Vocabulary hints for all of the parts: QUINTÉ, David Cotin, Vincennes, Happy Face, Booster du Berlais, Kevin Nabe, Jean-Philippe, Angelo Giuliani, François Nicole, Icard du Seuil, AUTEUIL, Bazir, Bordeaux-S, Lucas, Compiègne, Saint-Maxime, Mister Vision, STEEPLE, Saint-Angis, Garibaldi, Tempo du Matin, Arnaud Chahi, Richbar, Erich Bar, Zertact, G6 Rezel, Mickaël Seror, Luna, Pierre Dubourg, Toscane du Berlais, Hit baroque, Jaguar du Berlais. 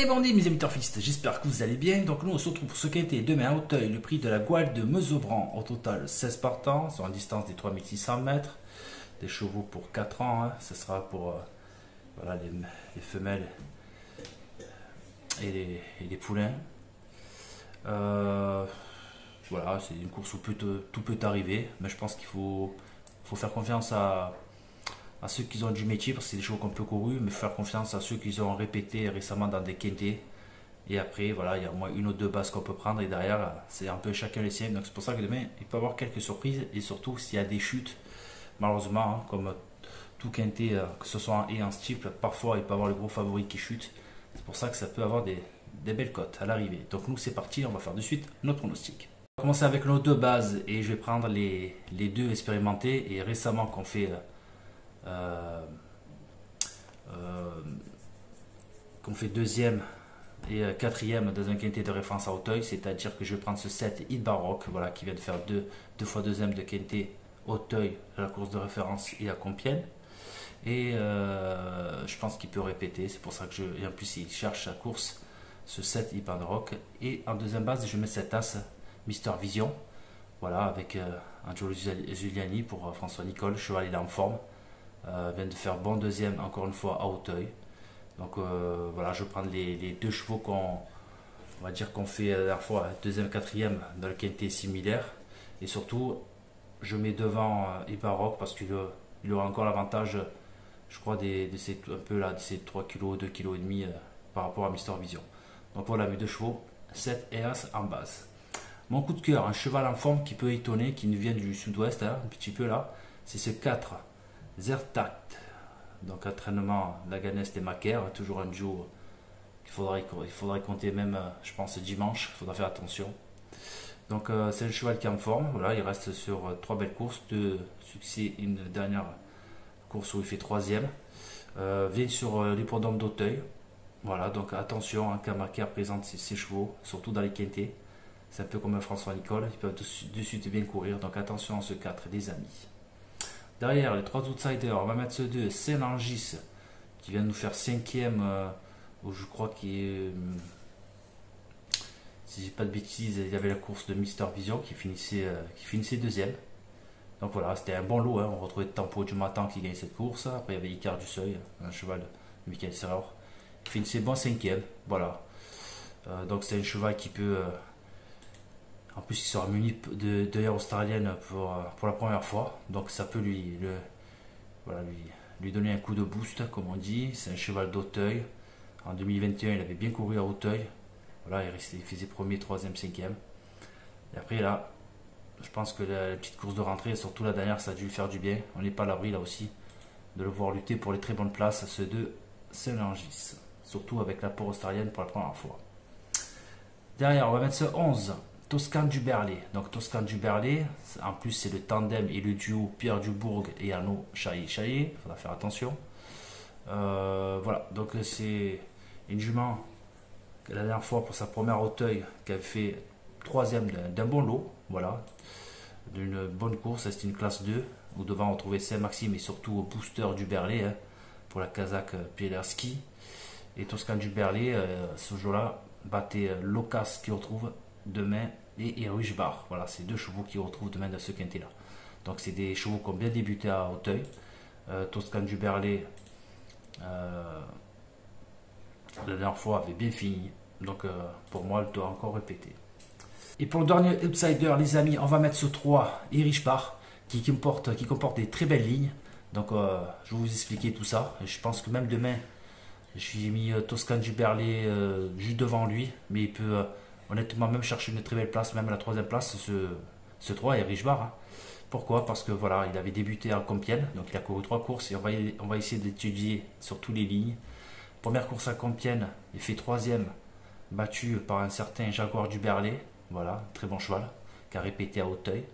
Et bandit, mes amis turfistes, j'espère que vous allez bien. Donc nous on se retrouve pour ce qu'était demain à Auteuil, le prix de la Gouale de Mesobran. Au total 16 partants sur une distance des 3600 mètres. Des chevaux pour 4 ans, hein. Ce sera pour voilà, les femelles et les poulains. Voilà, c'est une course où tout peut arriver. Mais je pense qu'il faut faire confiance à ceux qui ont du métier, parce que c'est des chevaux qu'on peut courir, mais faire confiance à ceux qui ont répété récemment dans des quintés. Et après, voilà, il y a au moins une ou deux bases qu'on peut prendre, et derrière, c'est un peu chacun les siens. Donc c'est pour ça que demain, il peut y avoir quelques surprises, et surtout s'il y a des chutes, malheureusement, hein, comme tout quinté, que ce soit en steeple, parfois il peut y avoir le gros favori qui chute. C'est pour ça que ça peut avoir des belles cotes à l'arrivée. Donc nous, c'est parti, on va faire de suite notre pronostic. On va commencer avec nos deux bases, et je vais prendre les deux expérimentés, et récemment qu'on fait... qu'on fait deuxième et quatrième dans un quintet de référence à Auteuil, c'est-à-dire que je vais prendre ce 7 Hit baroque, voilà, qui vient de faire deux fois deuxième de quintet Auteuil à la course de référence et à Compiègne, et je pense qu'il peut répéter, c'est pour ça que et en plus il cherche sa course, ce 7 Hit baroque. Et en deuxième base je mets cet as Mister Vision, voilà, avec Angelo Giuliani pour François Nicole. Cheval il est en forme, vient de faire bon deuxième encore une fois à Auteuil. Donc voilà, je vais prendre les deux chevaux on va dire qu'on fait à la fois deuxième, quatrième dans le quintet similaire, et surtout je mets devant Hit baroque parce qu'il aura encore l'avantage, je crois, de ces 3 kg, 2 kg et demi par rapport à Mister Vision. Donc voilà mes deux chevaux 7 et As en base. Mon coup de cœur, un cheval en forme qui peut étonner, qui nous vient du sud-ouest, hein, un petit peu là, c'est ce 4 Zertact, donc entraînement Laganest et Macaire, toujours un duo qu'il faudrait compter, même je pense dimanche, il faudra faire attention. Donc c'est le cheval qui est en forme, voilà, il reste sur 3 belles courses, 2 succès, une dernière course où il fait 3ème, vient sur l'hippodrome d'Auteuil, voilà, donc attention hein, quand Macaire présente ses chevaux, surtout dans les quintés, c'est un peu comme François Nicole, ils peuvent de suite bien courir, donc attention à ce 4 des amis. Derrière, les 3 outsiders, on va mettre ce 2, Saint-Angis, qui vient de nous faire 5ème, où je crois qu'il est, si je dis pas de bêtises, il y avait la course de Mister Vision qui finissait 2ème. Donc voilà, c'était un bon lot, hein. On retrouvait Tempo du Matin qui gagnait cette course, après il y avait Icard du Seuil, un cheval de Mickaël Seror, qui finissait bon 5ème, voilà. Donc c'est un cheval qui peut, en plus, il sera muni d'œillères australiennes pour la première fois. Donc ça peut voilà, lui donner un coup de boost, comme on dit. C'est un cheval d'Auteuil. En 2021, il avait bien couru à Auteuil. Voilà, il faisait premier, troisième, cinquième. Et après, là, je pense que la petite course de rentrée, surtout la dernière, ça a dû lui faire du bien. On n'est pas à l'abri, là aussi, de le voir lutter pour les très bonnes places. Ceux deux, Saint-Angis. Surtout avec l'apport australienne pour la première fois. Derrière, on va mettre ce 11. Toscane du Berlais. Donc Toscane du Berlais, en plus c'est le tandem et le duo Pierre Dubourg et Arnaud Chahi, il faudra faire attention. Voilà, donc c'est une jument la dernière fois pour sa première Auteuil qu'elle fait 3ème d'un bon lot, voilà, d'une bonne course, c'est une classe 2, où devant on trouvait Saint-Maxime et surtout au Booster du Berlais, hein, pour la Kazakh Pielarski. Et Toscane du Berlais, ce jour-là, battait Lucas qui retrouve demain et Richbar. Voilà, c'est deux chevaux qui retrouvent demain dans ce quintet là. Donc c'est des chevaux qui ont bien débuté à Auteuil. Toscane du Berlais la dernière fois avait bien fini. Donc pour moi elle doit encore répéter. Et pour le dernier outsider les amis, on va mettre ce 3 Erich Bar qui comporte des très belles lignes. Donc je vais vous expliquer tout ça. Je pense que même demain j'ai mis Toscane du Berlais juste devant lui, mais il peut honnêtement même chercher une très belle place, même à la 3ème place, ce 3 et Richbar. Hein. Pourquoi? Parce que voilà, il avait débuté à Compiègne, donc il a couru 3 courses, et on va essayer d'étudier sur toutes les lignes. Première course à Compiègne, il fait 3ème, battu par un certain Jaguar du Berlais, voilà, très bon cheval, qui a répété à Auteuil.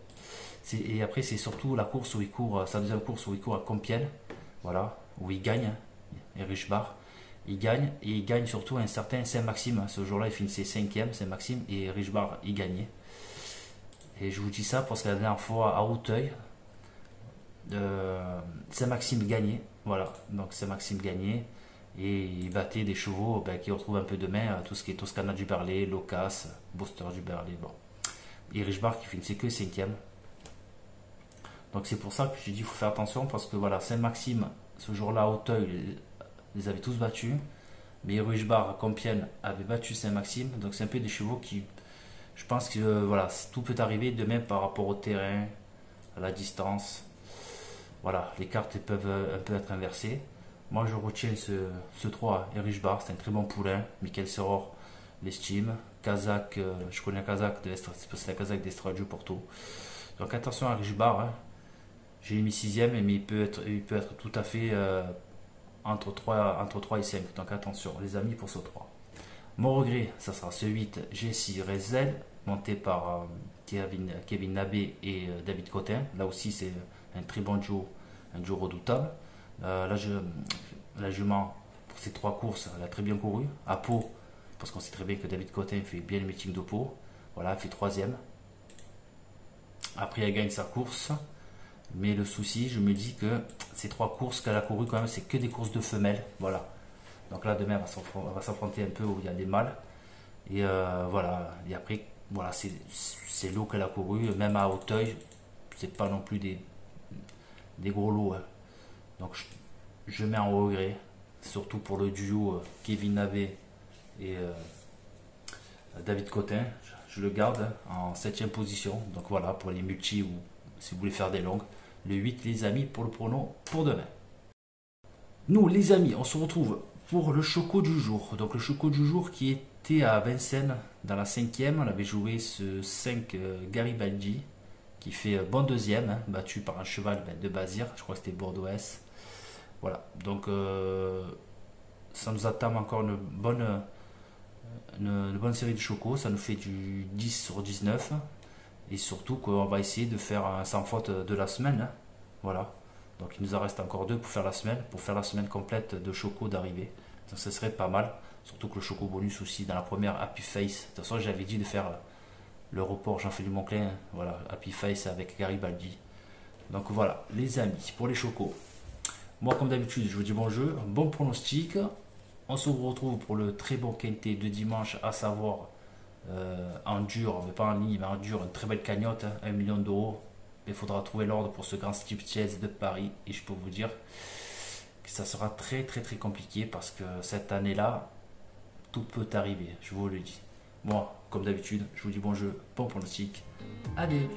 Et après c'est surtout la course où il court, sa deuxième course où il court à Compiègne, voilà, où il gagne, et Richbar. Il gagne surtout un certain Saint-Maxime. Ce jour-là, il finissait 5ème, Saint-Maxime, et Richbar, il gagnait. Et je vous dis ça parce que la dernière fois, à Auteuil, Saint-Maxime gagnait. Voilà, donc Saint-Maxime gagnait. et il battait des chevaux ben, qui retrouvent un peu de main, tout ce qui est Toscane du Berlais, Lucas, Booster du Berlais, bon. Et Richbar qui finissait que 5e. Donc c'est pour ça que je dis qu'il faut faire attention, parce que voilà, Saint-Maxime, ce jour-là à Auteuil, les avait tous battus. Mais Richbar à Compiègne avait battu Saint-Maxime. Donc c'est un peu des chevaux qui, je pense que voilà, tout peut arriver demain par rapport au terrain, à la distance. Voilà, les cartes peuvent un peu être inversées. Moi je retiens ce 3, Erich Bar, c'est un très bon poulain. Mickaël Seror l'estime. Kazakh, je connais un Kazakh de l'Est, c'est la Kazakh d'Estrade du Porto. Donc attention à Erich Bar, hein. J'ai mis 6e, mais il peut être tout à fait entre 3 et 5. Donc attention les amis pour ce 3. Mon regret, ça sera ce 8, G6 Rezel, monté par Kevin Nabe et David Cotin. Là aussi c'est un très bon duo, un duo redoutable. La jument, pour ces 3 courses, elle a très bien couru. À Pau, parce qu'on sait très bien que David Cotin fait bien le meeting de Pau. Voilà, elle fait 3e. Après, elle gagne sa course. Mais le souci, je me dis que ces 3 courses qu'elle a courues, quand même, c'est que des courses de femelles. Voilà. Donc là, demain, elle va s'affronter un peu où il y a des mâles. Et voilà. Et après, voilà, c'est l'eau qu'elle a couru. Même à Auteuil, c'est pas non plus des gros lots. Hein. Donc je mets en regret, surtout pour le duo Kevin Nabe et David Cotin. Je le garde en 7e position. Donc voilà, pour les multis ou si vous voulez faire des longues. Le 8 les amis pour le prono pour demain. Nous les amis, on se retrouve pour le choco du jour. Donc le choco du jour qui était à Vincennes dans la 5e. On avait joué ce 5 Garibaldi qui fait bon 2e, hein, battu par un cheval ben, de Bazir. Je crois que c'était Bordeaux-S. Voilà, donc ça nous attend encore une bonne série de chocos. Ça nous fait du 10 sur 19. Et surtout qu'on va essayer de faire un sans faute de la semaine. Hein. Voilà, donc il nous en reste encore 2 pour faire la semaine complète de chocos d'arrivée. Donc ce serait pas mal. Surtout que le choco bonus aussi dans la première Happy Face. De toute façon, j'avais dit de faire le report Jean-Philippe Monclin. Voilà, Happy Face avec Garibaldi. Donc voilà, les amis, pour les chocos. Moi, comme d'habitude, je vous dis bon jeu, bon pronostic. On se retrouve pour le très bon quinté de dimanche, à savoir en dur, mais pas en ligne, mais en dur, une très belle cagnotte, hein, 1 million d'euros. Il faudra trouver l'ordre pour ce grand steep chase de Paris. Et je peux vous dire que ça sera très, très, très compliqué parce que cette année-là, tout peut arriver, je vous le dis. Moi, comme d'habitude, je vous dis bon jeu, bon pronostic. Allez!